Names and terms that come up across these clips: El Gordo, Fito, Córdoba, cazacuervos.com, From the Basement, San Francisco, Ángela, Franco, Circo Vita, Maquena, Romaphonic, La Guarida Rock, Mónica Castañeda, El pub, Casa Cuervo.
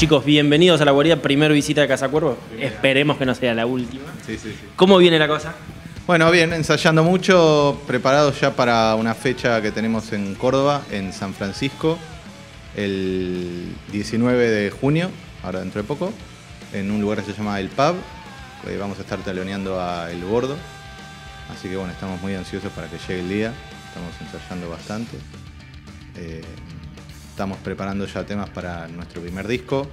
chicos, bienvenidos a la guarida, primer visita de Casa Cuervo. Esperemos que no sea la última. Sí, sí, sí. ¿Cómo viene la cosa? Bueno, bien, ensayando mucho, preparados ya para una fecha que tenemos en Córdoba, en San Francisco, el 19 de junio, ahora dentro de poco, en un lugar que se llama El Pub. Vamos a estar teloneando a El Gordo, así que bueno, estamos muy ansiosos para que llegue el día, estamos ensayando bastante. Estamos preparando ya temas para nuestro primer disco.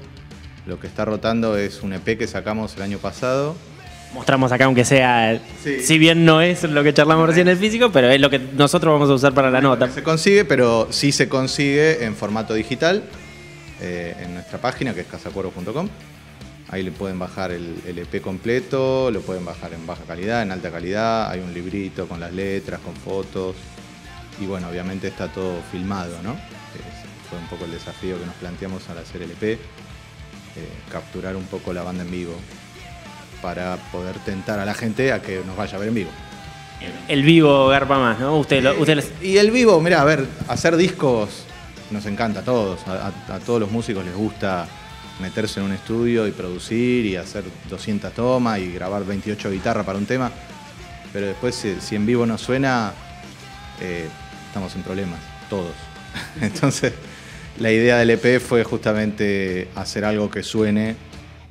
Lo que está rotando es un EP que sacamos el año pasado. Mostramos acá, aunque sea, sí, si bien no es lo que charlamos recién el físico, pero es lo que nosotros vamos a usar para la nota. Se consigue, pero sí se consigue en formato digital, en nuestra página que es cazacuervos.com. Ahí le pueden bajar el EP completo, lo pueden bajar en baja calidad, en alta calidad. Hay un librito con las letras, con fotos. Y bueno, obviamente está todo filmado, ¿no? Fue un poco el desafío que nos planteamos al hacer el EP, capturar un poco la banda en vivo para poder tentar a la gente a que nos vaya a ver en vivo. El vivo garpa más, ¿no? Y el vivo, mirá, a ver, hacer discos nos encanta a todos. A todos los músicos les gusta meterse en un estudio y producir y hacer 200 tomas y grabar 28 guitarras para un tema. Pero después, si en vivo no suena, estamos en problemas, todos. Entonces, la idea del EP fue justamente hacer algo que suene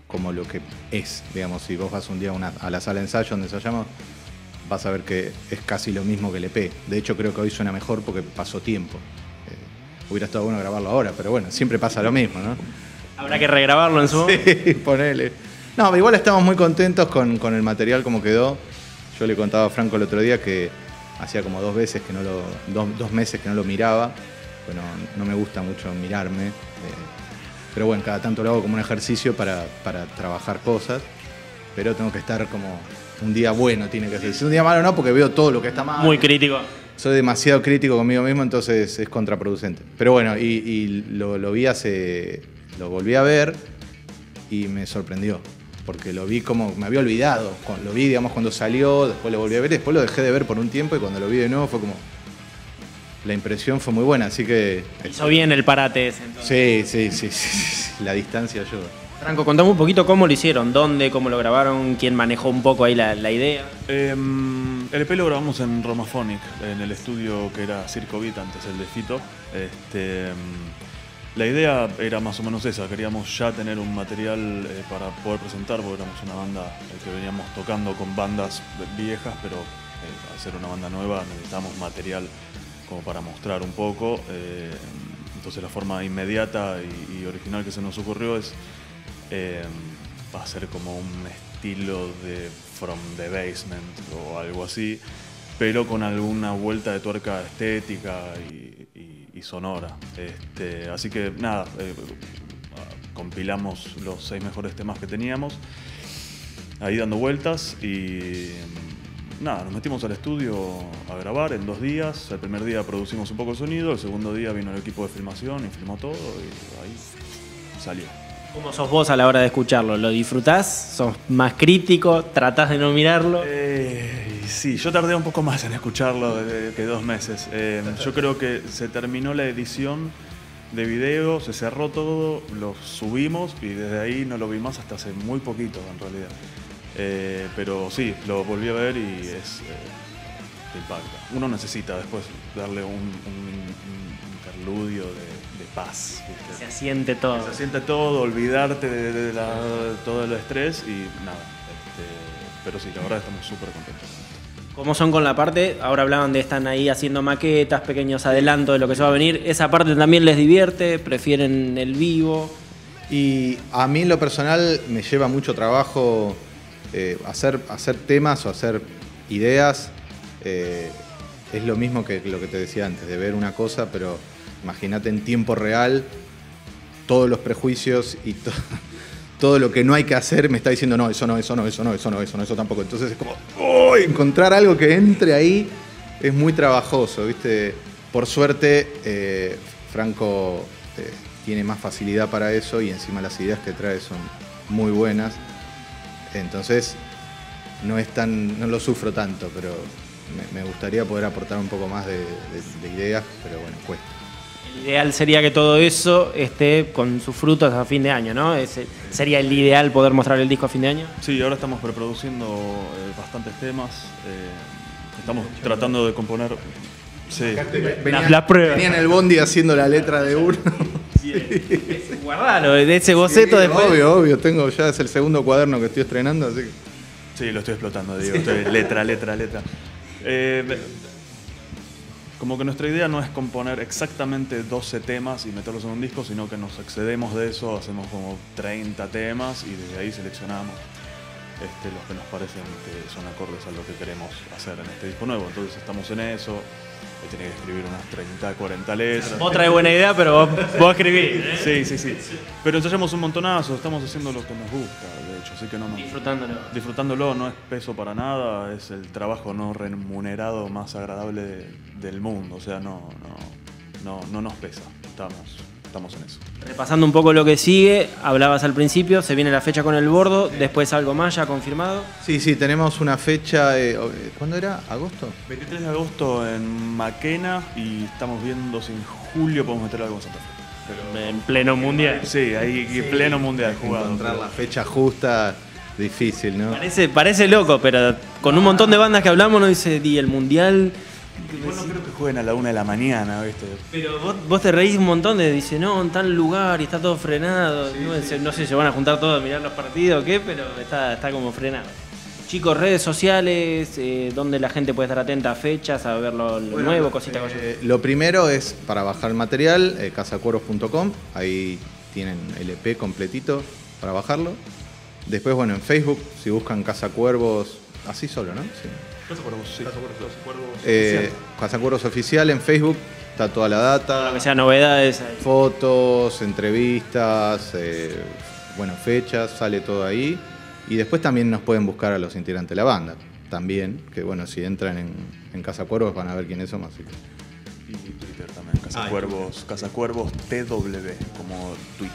como lo que es. Digamos, si vos vas un día a la sala de ensayo donde ensayamos, vas a ver que es casi lo mismo que el EP. De hecho, creo que hoy suena mejor porque pasó tiempo. Hubiera estado bueno grabarlo ahora, pero bueno, siempre pasa lo mismo, ¿no? Habrá que regrabarlo en su momento. Sí, ponele. No, igual estamos muy contentos con el material como quedó. Yo le contaba a Franco el otro día que hacía como dos meses que no lo miraba. Bueno, no me gusta mucho mirarme, pero bueno, cada tanto lo hago como un ejercicio para trabajar cosas, pero tengo que estar como un día bueno, tiene que ser. Si un día malo no, porque veo todo lo que está mal. Muy crítico. Soy demasiado crítico conmigo mismo, entonces es contraproducente. Pero bueno, lo volví a ver y me sorprendió, porque lo vi como, me había olvidado, lo vi, digamos, cuando salió, después lo volví a ver, después lo dejé de ver por un tiempo y cuando lo vi de nuevo fue como... La impresión fue muy buena, así que... Hizo bien el parate ese, entonces. Sí, la distancia ayuda. Franco, contame un poquito cómo lo hicieron, dónde, cómo lo grabaron, quién manejó un poco ahí la idea. El EP lo grabamos en Romaphonic, en el estudio que era Circo Vita, antes el de Fito. La idea era más o menos esa, queríamos ya tener un material para poder presentar, porque éramos una banda que veníamos tocando con bandas viejas, pero al ser una banda nueva necesitábamos material como para mostrar un poco. Entonces la forma inmediata y original que se nos ocurrió es hacer como un estilo de From the Basement o algo así, pero con alguna vuelta de tuerca estética y sonora. Así que nada, compilamos los 6 mejores temas que teníamos, ahí dando vueltas y... Nada, nos metimos al estudio a grabar en 2 días. El primer día producimos un poco de sonido, el segundo día vino el equipo de filmación y filmó todo y ahí salió. ¿Cómo sos vos a la hora de escucharlo? ¿Lo disfrutás? ¿Sos más crítico? ¿Tratás de no mirarlo? Sí, yo tardé un poco más en escucharlo que 2 meses. Yo creo que se terminó la edición de video, se cerró todo, lo subimos y desde ahí no lo vi más hasta hace muy poquito en realidad. Pero sí, lo volví a ver y es... impacta. Uno necesita después darle un interludio de paz. ¿Viste? Se asiente todo. Se asiente todo, olvidarte de todo el estrés y nada. Pero sí, la verdad estamos súper contentos. ¿Cómo son con la parte? Ahora hablaban de están ahí haciendo maquetas, pequeños adelantos de lo que se va a venir. ¿Esa parte también les divierte? ¿Prefieren el vivo? Y a mí en lo personal me lleva mucho trabajo... hacer temas o hacer ideas es lo mismo que lo que te decía antes, de ver una cosa, pero imagínate en tiempo real todos los prejuicios y todo lo que no hay que hacer me está diciendo no, eso no, eso no, eso no, eso no, eso no, eso tampoco. Entonces es como, ¡oh! Encontrar algo que entre ahí es muy trabajoso, ¿viste? Por suerte, Franco tiene más facilidad para eso y encima las ideas que trae son muy buenas. Entonces no lo sufro tanto, pero me gustaría poder aportar un poco más de ideas, pero bueno, cuesta. ideal sería que todo eso esté con sus frutos a fin de año, ¿no? Ese sería el ideal, poder mostrar el disco a fin de año. Sí, ahora estamos preproduciendo bastantes temas. Estamos tratando de componer... Sí. La prueba. Venía en el bondi haciendo la letra de uno. Sí. Guardalo, de ese boceto, sí, después. Obvio, tengo, ya es el segundo cuaderno que estoy estrenando, así que... Sí, lo estoy explotando, digo. Sí. Letra. Como que nuestra idea no es componer exactamente 12 temas y meterlos en un disco, sino que nos excedemos de eso, hacemos como 30 temas y desde ahí seleccionamos los que nos parecen que son acordes a lo que queremos hacer en este disco nuevo. Entonces estamos en eso. Tiene que escribir unas 30, 40 letras. Otra es buena idea, pero vos escribís. Sí. Pero ensayamos un montonazo, estamos haciendo lo que nos gusta, de hecho. Así que no nos... Disfrutándolo, no es peso para nada, es el trabajo no remunerado más agradable del mundo. O sea, no nos pesa, estamos en eso. Repasando un poco lo que sigue, hablabas al principio, se viene la fecha con El Gordo, después algo más ya confirmado. Sí, tenemos una fecha, ¿cuándo era? ¿Agosto? 23 de agosto en Maquena, y estamos viendo si en julio podemos meter algo en Santa Fe. Pero en pleno mundial. Sí, ahí sí, pleno mundial jugado. Encontrar la fecha justa, difícil, ¿no? Parece loco, pero con un montón de bandas que hablamos, no dice ni el mundial... Bueno, creo que jueguen a la 1 de la mañana, ¿viste? Pero vos te reís un montón de, dice, no, en tal lugar y está todo frenado. Sí, no sé, se van a juntar todos a mirar los partidos o qué, pero está como frenado. Chicos, redes sociales, donde la gente puede estar atenta a fechas, a ver lo nuevo, cositas. Lo primero es para bajar el material, cazacuervos.com, ahí tienen el EP completito para bajarlo. Después, bueno, en Facebook, si buscan Casa Cuervos, así solo, ¿no? Sí. Casa Cuervos Oficial en Facebook, está toda la data. Lo que sea novedades. Fotos, entrevistas, fechas, sale todo ahí. Y después también nos pueden buscar a los integrantes de la banda. También, que bueno, si entran en Casa Cuervos van a ver quiénes somos. Así que... Y Twitter también, Casa Cuervos TW, como tweet.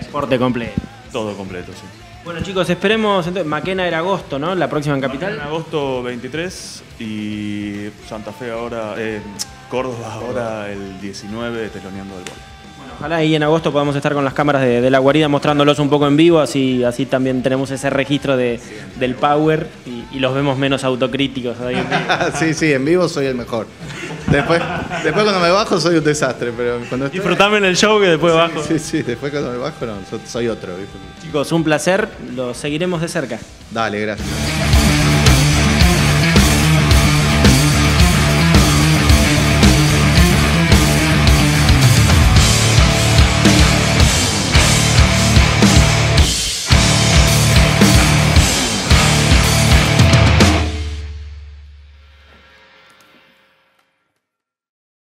Deporte completo. Todo completo, sí. Bueno, chicos, esperemos. Entonces, Maquena era agosto, ¿no? La próxima en Capital. En agosto 23 y Santa Fe ahora, Córdoba ahora el 19, teloneando del gol. Bueno, ojalá ahí en agosto podamos estar con las cámaras de la guarida mostrándolos un poco en vivo, así también tenemos ese registro del power y los vemos menos autocríticos. Sí, en vivo soy el mejor. Después cuando me bajo soy un desastre, pero cuando estoy... Disfrutame en el show que después bajo. Sí, después cuando me bajo soy otro. Chicos, un placer, lo seguiremos de cerca. Dale, gracias.